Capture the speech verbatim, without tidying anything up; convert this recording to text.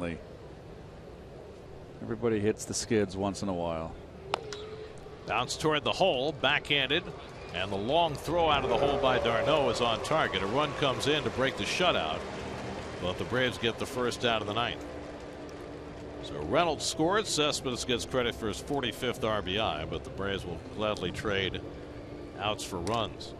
recently. Everybody hits the skids once in a while. Bounce toward the hole, backhanded, and the long throw out of the hole by d'Arnaud is on target. A run comes in to break the shutout, but the Braves get the first out of the ninth. So Reynolds scored. Cespedes gets credit for his forty-fifth R B I, but the Braves will gladly trade outs for runs.